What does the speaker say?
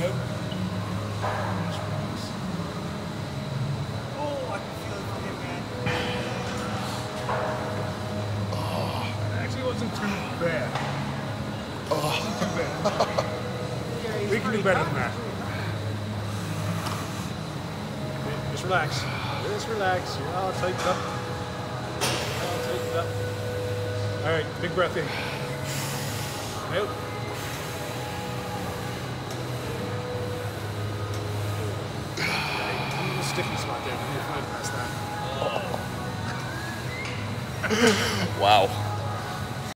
Nope. Oh, I can feel it from him, man. Oh. It actually wasn't too bad. Oh. It wasn't too bad. Yeah, we can do better than that. Just relax. Just relax. You're all tightened up. All right, big breath in. Nope. Sticky spot there, but you're fine past that. Wow.